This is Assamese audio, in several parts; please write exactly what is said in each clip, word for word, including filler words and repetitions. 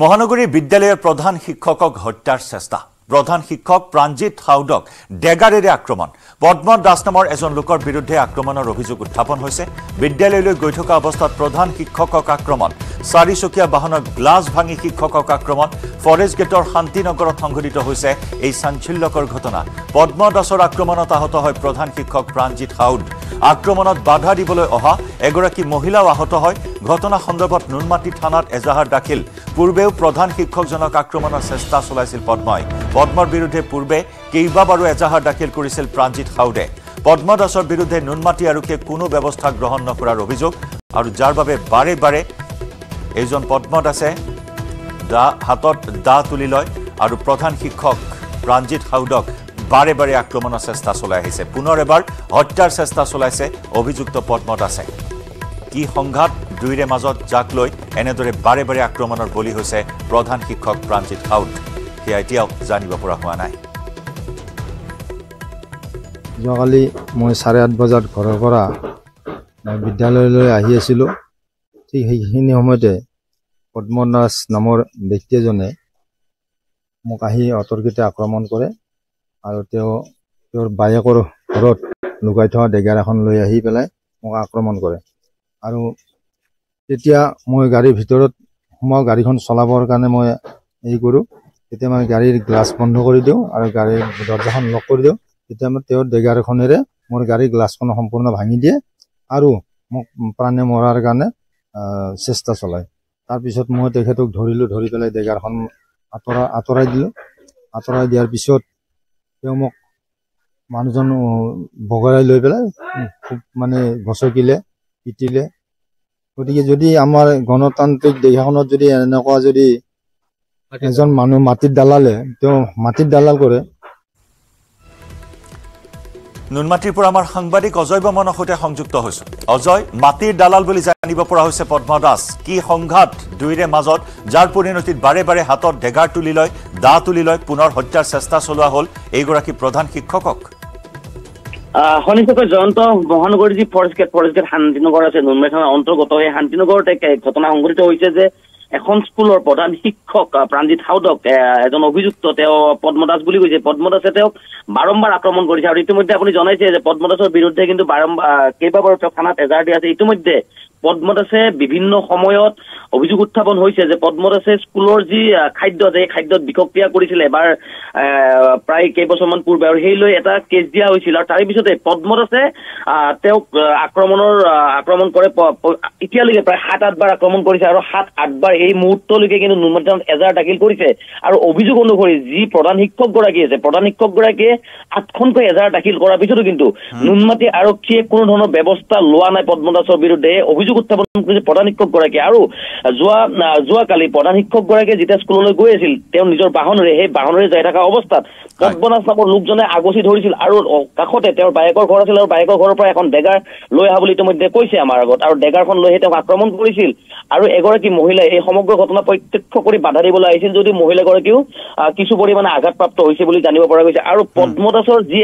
মহানগৰীৰ বিদ্যালয়েৰ প্ৰধান শিক্ষকক হত্যাৰ চেষ্টা। প্ৰধান শিক্ষক প্ৰাণজিৎ সাউদক ডেগাৰেৰে আক্ৰমণ। পদ্ম দাস নামৰ এজন লোকৰ বিৰুদ্ধে আক্ৰমণৰ অভিযোগ উত্থাপন হৈছে। বিদ্যালয়লৈ গৈ থকা অৱস্থাত প্ৰধান শিক্ষকক আক্ৰমণ, চাৰিচকীয়া বাহনৰ গ্লাছ ভাঙি শিক্ষকক আক্ৰমণ। ফৰেস্ট গেটৰ শান্তিনগৰত সংঘটিত হৈছে এই চাঞ্চল্যকৰ ঘটনা। পদ্ম দাসৰ আক্ৰমণত আহত হয় প্ৰধান শিক্ষক প্ৰাণজিৎ সাউদ। আক্ৰমণত বাধা দিবলৈ অহা এগৰাকী মহিলাও আহত হয়। ঘটনা সন্দৰ্ভত নুনমাটি থানাত এজাহাৰ দাখিল। পূৰ্বেও প্ৰধান শিক্ষকজনক আক্ৰমণৰ চেষ্টা চলাইছিল পদ্মই। পদ্মৰ বিৰুদ্ধে পূৰ্বে কেইবাবাৰো এজাহাৰ দাখিল কৰিছিল প্ৰাণজিৎ সাউদে। পদ্ম দাসৰ বিৰুদ্ধে নুনমাটি আৰক্ষীয়ে কোনো ব্যৱস্থা গ্ৰহণ নকৰাৰ অভিযোগ, আৰু যাৰ বাবে বাৰে বাৰে এইজন পদ্ম দাসে দা হাতত দা তুলি লয় আৰু প্ৰধান শিক্ষক প্ৰাণজিৎ সাউদক বাৰে বাৰে আক্ৰমণৰ চেষ্টা চলাই আহিছে। পুনৰ এবাৰ হত্যাৰ চেষ্টা চলাইছে অভিযুক্ত পদ্ম দাসে। কি সংঘাত দুয়োৰে মাজত, যাক লৈ এনেদৰে বাৰে বাৰে আক্ৰমণৰ বলি হৈছে প্ৰধান শিক্ষক প্ৰাণজিৎ সাউদ, সেয়া এতিয়াও জানিব পৰা হোৱা নাই। যোৱাকালি মই চাৰে আঠ বজাত ঘৰৰ পৰা বিদ্যালয়লৈ আহি আছিলোঁ। ঠিক সেইখিনি সময়তে পদ্ম দাস নামৰ ব্যক্তি এজনে মোক আহি অতৰ্কিতে আক্ৰমণ কৰে, আৰু তেওঁ তেওঁৰ বায়েকৰ ঘৰত লুকাই থোৱা ডেগাৰ এখন লৈ আহি পেলাই মোক আক্ৰমণ কৰে। আৰু তেতিয়া মই গাড়ীৰ ভিতৰত সোমাওঁ, গাড়ীখন চলাবৰ কাৰণে মই এই কৰোঁ, তেতিয়া মানে গাড়ীৰ গ্লাছ বন্ধ কৰি দিওঁ আৰু গাড়ীৰ দৰ্জাখন লক কৰি দিওঁ। তেতিয়া মানে তেওঁৰ ডেগাৰ এখনেৰে মোৰ গাড়ীৰ গ্লাছখন সম্পূৰ্ণ ভাঙি দিয়ে আৰু মোক প্ৰাণে মৰাৰ কাৰণে চেষ্টা চলায়। তাৰপিছত মই তেখেতক ধৰিলোঁ, ধৰি পেলাই ডেগাৰখন আঁতৰা আঁতৰাই দিলোঁ। আঁতৰাই দিয়াৰ পিছত তেওঁ মোক মানুহজন বগৰাই লৈ পেলাই খুব মানে গচকিলে, পিটিলে। গতিকে যদি আমাৰ গণতান্ত্ৰিক দেশখনত যদি এনেকুৱা যদি এজন মানুহ মাটিত দালালে, তেওঁ মাটিত দালাল কৰে। নুনমাটিৰ পৰা আমাৰ সাংবাদিক অজয় বৰ্মনৰ সৈতে সংযুক্ত হৈছে। অজয়, মাটিৰ দালাল বুলি জানিব পৰা হৈছে পদ্ম দাস। কি সংঘাত দুয়োৰে মাজত, যাৰ পৰিণতিত বাৰে বাৰে হাতত ডেগাৰ তুলি লয়, দা তুলি লয়, পুনৰ হত্যাৰ চেষ্টা চলোৱা হ'ল এইগৰাকী প্ৰধান শিক্ষকক। আহ শনিচকে জয়ন্ত মহানগরী যি forest gate forest gate Shantinagar আছে নুনমাটি থানার অন্তর্গত, সেই শান্তিনগরতে ঘটনা সংঘটিত হয়েছে যে এখন স্কুলের প্রধান শিক্ষক প্রাণজিৎ সাউদক এজন অভিযুক্ত তেওঁ পদ্ম দাস বুলি কৈছে, পদ্ম দাসে তেওঁক বারম্বার আক্রমণ করেছে। আর ইতিমধ্যে আপনি জানাইছে যে পদ্ম দাসের বিরুদ্ধে কিন্তু বারম্বার কেইবাবাৰো তেওঁ থানাত এজাহাৰ দিয়া আছে। ইতিমধ্যে পদ্ম দাসে বিভিন্ন সময়ত অভিযোগ উত্থাপন হয়েছে যে পদ্ম দাসে স্কুলের যি খাদ্য আছে সেই খাদ্যত বিষক্রিয়া করেছিল এবার প্রায় কেইবছরমান পূর্বে, আর সেই এটা কেস দিয়া হয়েছিল। আর তার পিছতে পদ্ম দাসে আহ তেওঁক আক্রমণের আক্রমণ করে এতিয়ালৈকে প্রায় সাত আটবার আক্রমণ করেছে, আর সাত আটবার এই মুহূর্তলৈকে কিন্তু নুনমাটি থানাত এজাহাৰ দাখিল কৰেছে। আৰ অভিযোগ অনুসৰি যি প্ৰধান শিক্ষকগৰাকী আছে, প্ৰধান শিক্ষকগৰাকীয়ে আঠখনকৈ এজাহাৰ দাখিল কৰাৰ পিছতো কিন্তু নুনমাটি আৰক্ষীয়ে কোনো ধৰণৰ ব্যৱস্থা লোৱা নাই পদ্ম দাসৰ বিৰুদ্ধে, অভিযোগ উত্থাপন কৰিছে প্ৰধান শিক্ষকগৰাকী। আৰু যোৱা যোৱাকালি প্ৰধান শিক্ষকগৰাকীয়ে যেতিয়া স্কুললৈ গৈ আছিল, তেওঁ নিজৰ বাহনেৰে সেই বাহনেৰে যাই থকা অৱস্থাত পদ্ম দাস নামৰ লোকজনে আগচি ধৰিছিল, আৰু কাষতে তেওঁৰ বায়েকৰ ঘৰ আছিল, আৰু বায়েকৰ ঘৰৰ পৰা এখন ডেগাৰ লৈ আহা বুলি ইতিমধ্যে কৈছে আমাৰ আগত, আৰু ডেগাৰখন লৈ তেওঁক আক্ৰমণ কৰিছিল। আৰু এগৰাকী মহিলাই এই সমগ্ৰ ঘটনা প্ৰত্যক্ষ কৰি বাধা দিবলৈ আহিছিল, যদিও মহিলাগৰাকীও কিছু পৰিমাণে আঘাতপ্ৰাপ্ত হৈছে বুলি জানিব পৰা গৈছে। আৰু পদ্ম দাসৰ যি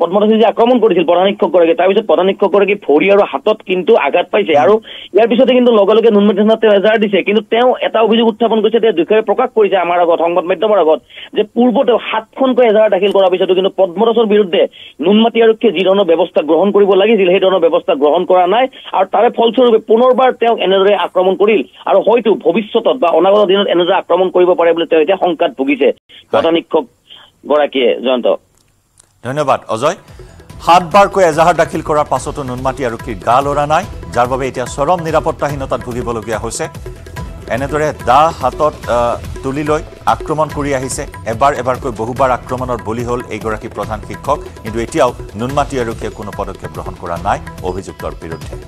পদ্ম দাসে যি আক্ৰমণ কৰিছিল প্ৰধান শিক্ষকগৰাকী, তাৰপিছত প্ৰধান শিক্ষকগৰাকী ভৰি আৰু হাতত কিন্তু আঘাত পাইছে। আৰু ইয়াৰ পিছতে কিন্তু লগালগে নুনমাটি থানাত তেওঁ এজাহাৰ দিছে। কিন্তু তেওঁ এটা অভিযোগ উত্থাপন কৰিছে, তেওঁ দুখেৰে প্ৰকাশ কৰিছে আমাৰ আগত সংবাদ মাধ্যমৰ আগত যে পূৰ্বতে সাতখনকৈ এজাহাৰ দাখিল কৰাৰ পিছতো কিন্তু পদ্ম দাসৰ বিৰুদ্ধে নুনমাটি আৰক্ষীয়ে যি ধৰণৰ ব্যৱস্থা গ্ৰহণ কৰিব লাগিছিল সেই ধৰণৰ ব্যৱস্থা গ্ৰহণ কৰা নাই, আৰু তাৰে ফলস্বৰূপে পুনৰবাৰ তেওঁক এনেদৰে আক্ৰমণ কৰিল, আৰু হয়তো ভৱিষ্যতত বা অনাগত দিনত এনেদৰে আক্ৰমণ কৰিব পাৰে বুলি তেওঁ এতিয়া শংকাত ভুগিছে প্ৰধান শিক্ষকগৰাকীয়ে। জয়ন্ত, ধন্যবাদ অজয়। সাতবাৰকৈ এজাহাৰ দাখিল কৰাৰ পাছতো নুনমাটি আৰক্ষীৰ গা লৰা নাই, যাৰ বাবে এতিয়া চৰম নিৰাপত্তাহীনতাত ভুগিবলগীয়া হৈছে। এনেদৰে দা হাতত তুলি লৈ আক্ৰমণ কৰি আহিছে, এবাৰ এবাৰকৈ বহুবাৰ আক্ৰমণৰ বলি হ'ল এইগৰাকী প্ৰধান শিক্ষক, কিন্তু এতিয়াও নুনমাটি আৰক্ষীয়ে কোনো পদক্ষেপ গ্ৰহণ কৰা নাই অভিযুক্তৰ বিৰুদ্ধে।